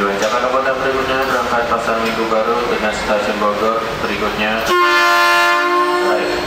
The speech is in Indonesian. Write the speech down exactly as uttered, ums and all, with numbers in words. Diwancangkan kota berikutnya berangkat pasar Minggu Baru dengan stasiun Bogor berikutnya. Baik.